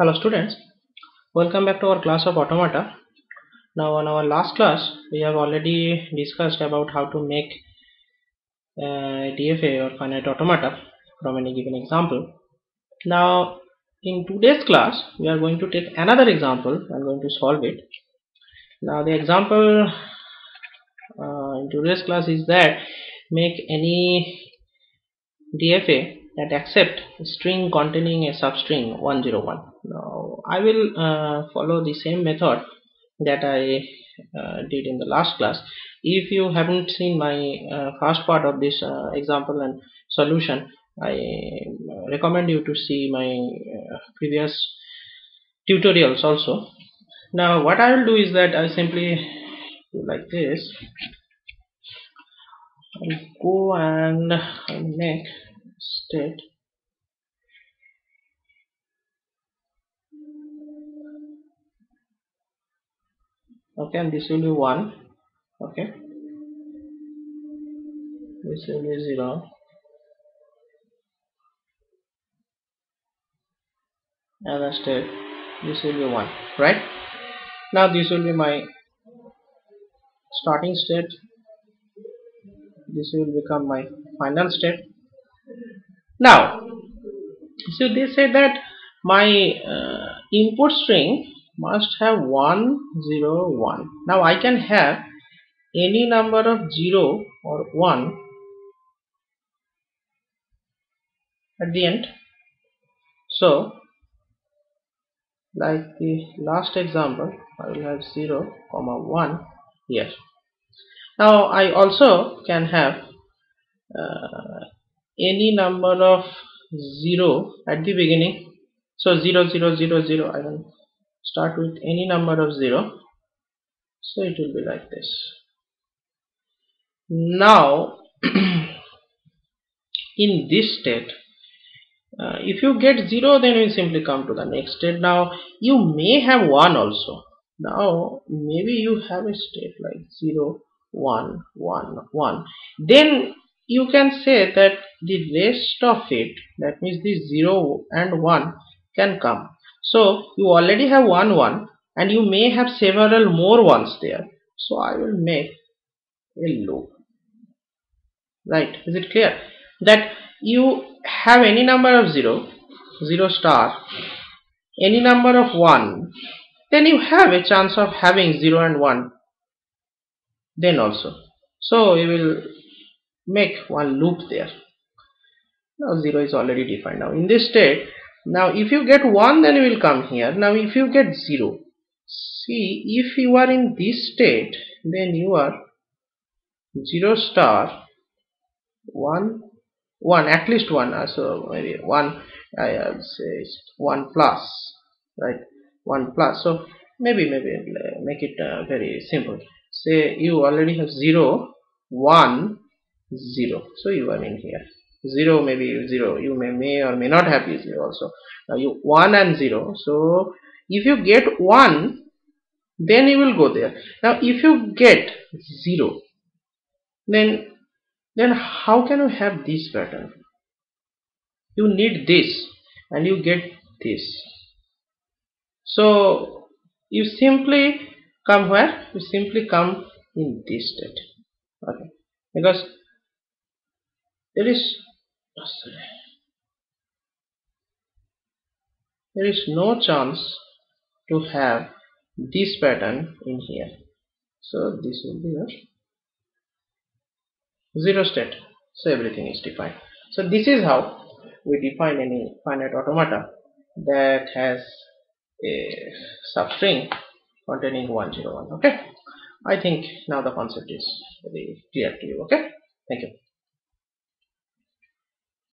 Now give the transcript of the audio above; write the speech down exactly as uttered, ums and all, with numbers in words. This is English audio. Hello students, welcome back to our class of automata. Now on our last class we have already discussed about how to make uh, D F A or finite automata from any given example. Now in today's class we are going to take another example and going to solve it. Now the example uh, in today's class is that make any D F A that accept string containing a substring one zero one. Now I will uh, follow the same method that I uh, did in the last class. If you haven't seen my uh, first part of this uh, example and solution, I recommend you to see my uh, previous tutorials also. Now what I will do is that I simply do like this. I'll go and I'll make state okay, and this will be one, okay, this will be zero, another state this will be one, right? Now this will be my starting state, this will become my final state. Now, so they say that my uh, input string must have one zero one. Now I can have any number of zero or one at the end. So like the last example, I will have zero comma one here. Now I also can have uh, any number of zero at the beginning, so zero zero zero zero, I will start with any number of zero, so it will be like this. Now in this state, uh, if you get zero, then you simply come to the next state. Now you may have one also. Now maybe you have a state like zero one one one, then you can say that the rest of it, that means the zero and one, can come. So you already have one one and you may have several more ones there. So I will make a loop. Right, is it clear? That you have any number of zero, zero star, any number of one, then you have a chance of having zero and one then also. So you will make one loop there. Now zero is already defined. Now in this state, now if you get one, then you will come here. Now if you get zero, see, if you are in this state, then you are zero star one one, at least one, so maybe one, I'll say one plus, right, one plus. So maybe maybe make it uh, very simple. Say you already have zero one zero, so you are in here. Zero, maybe zero, you may may or may not have zero also. Now you one and zero, so if you get one, then you will go there. Now if you get zero, then then how can you have this pattern? You need this and you get this. So you simply come where? You simply come in this state, okay, because there is, there is no chance to have this pattern in here. So this will be your zero state. So everything is defined. So this is how we define any finite automata that has a substring containing one zero one. Okay. I think now the concept is very clear to you. Okay. Thank you.